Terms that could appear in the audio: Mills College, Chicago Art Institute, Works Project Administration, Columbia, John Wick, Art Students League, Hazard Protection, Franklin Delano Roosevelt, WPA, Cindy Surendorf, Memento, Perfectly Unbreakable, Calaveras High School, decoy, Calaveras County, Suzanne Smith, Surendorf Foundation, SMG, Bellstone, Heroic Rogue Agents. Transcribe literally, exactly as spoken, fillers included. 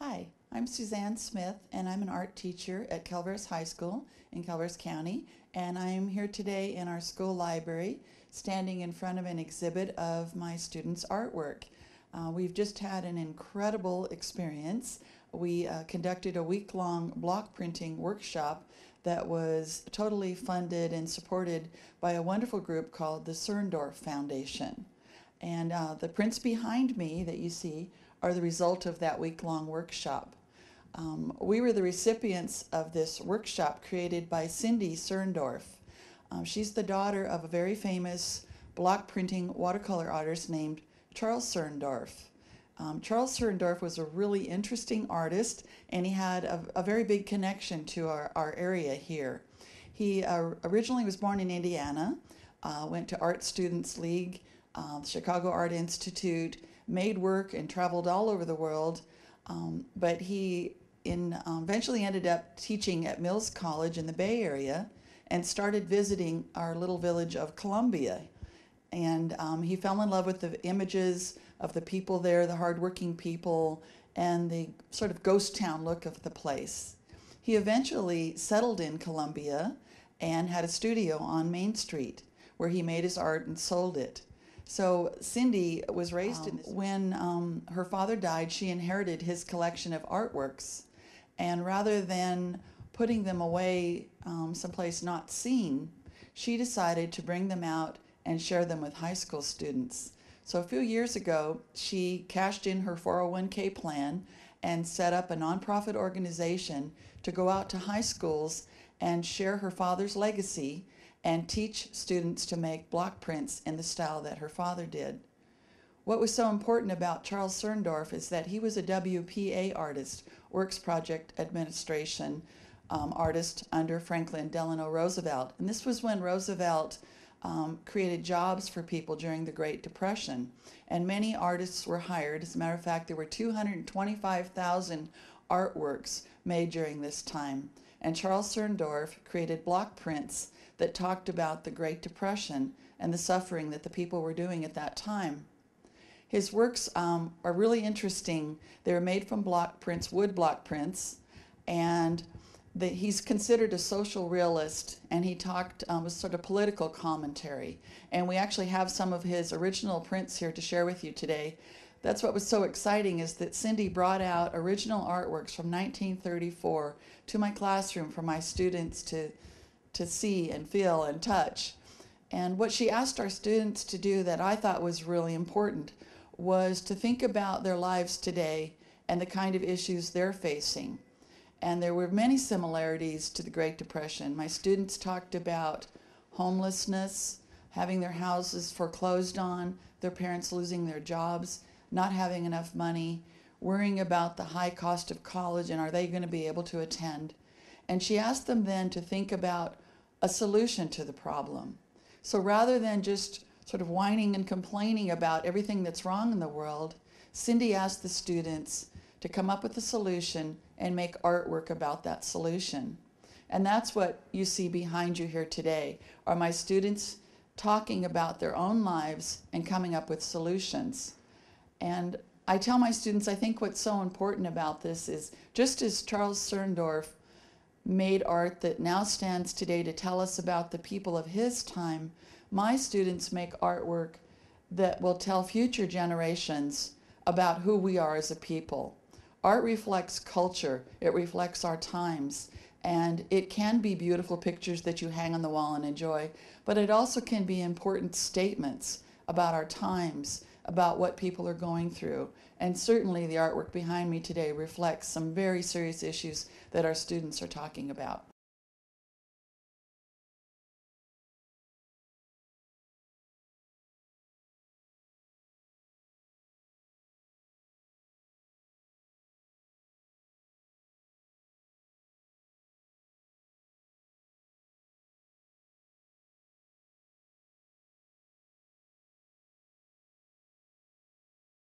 Hi, I'm Suzanne Smith, and I'm an art teacher at Calaveras High School in Calaveras County, and I'm here today in our school library standing in front of an exhibit of my students' artwork. Uh, we've just had an incredible experience. We uh, conducted a week-long block printing workshop that was totally funded and supported by a wonderful group called the Surendorf Foundation. And uh, the prints behind me that you see are the result of that week-long workshop. Um, we were the recipients of this workshop created by Cindy Surendorf. Um, she's the daughter of a very famous block printing watercolor artist named Charles Surendorf. Um, Charles Surendorf was a really interesting artist, and he had a, a very big connection to our, our area here. He uh, originally was born in Indiana, uh, went to Art Students League, uh, the Chicago Art Institute, made work and traveled all over the world, um, but he in, um, eventually ended up teaching at Mills College in the Bay Area and started visiting our little village of Columbia. And um, he fell in love with the images of the people there, the hardworking people, and the sort of ghost town look of the place. He eventually settled in Columbia and had a studio on Main Street where he made his art and sold it. So Cindy was raised um, in this. When um, her father died, she inherited his collection of artworks. And rather than putting them away um, someplace not seen, she decided to bring them out and share them with high school students. So a few years ago, she cashed in her four oh one K plan and set up a nonprofit organization to go out to high schools and share her father's legacy and teach students to make block prints in the style that her father did. What was so important about Charles Surendorf is that he was a W P A artist, Works Project Administration um, artist under Franklin Delano Roosevelt. And this was when Roosevelt Um, created jobs for people during the Great Depression, and many artists were hired. As a matter of fact, there were two hundred twenty-five thousand artworks made during this time, and Charles Surendorf created block prints that talked about the Great Depression and the suffering that the people were doing at that time. His works um, are really interesting. They were made from block prints, wood block prints, and that he's considered a social realist, and he talked um, with sort of political commentary. And we actually have some of his original prints here to share with you today. That's what was so exciting, is that Cindy brought out original artworks from nineteen thirty-four to my classroom for my students to, to see and feel and touch. And what she asked our students to do that I thought was really important was to think about their lives today and the kind of issues they're facing. And there were many similarities to the Great Depression. My students talked about homelessness, having their houses foreclosed on, their parents losing their jobs, not having enough money, worrying about the high cost of college and are they going to be able to attend. And she asked them then to think about a solution to the problem. So rather than just sort of whining and complaining about everything that's wrong in the world, Cindy asked the students to come up with a solution and make artwork about that solution. And that's what you see behind you here today, are my students talking about their own lives and coming up with solutions. And I tell my students, I think what's so important about this is, just as Charles Surendorf made art that now stands today to tell us about the people of his time, my students make artwork that will tell future generations about who we are as a people. Art reflects culture, it reflects our times, and it can be beautiful pictures that you hang on the wall and enjoy, but it also can be important statements about our times, about what people are going through. And certainly the artwork behind me today reflects some very serious issues that our students are talking about.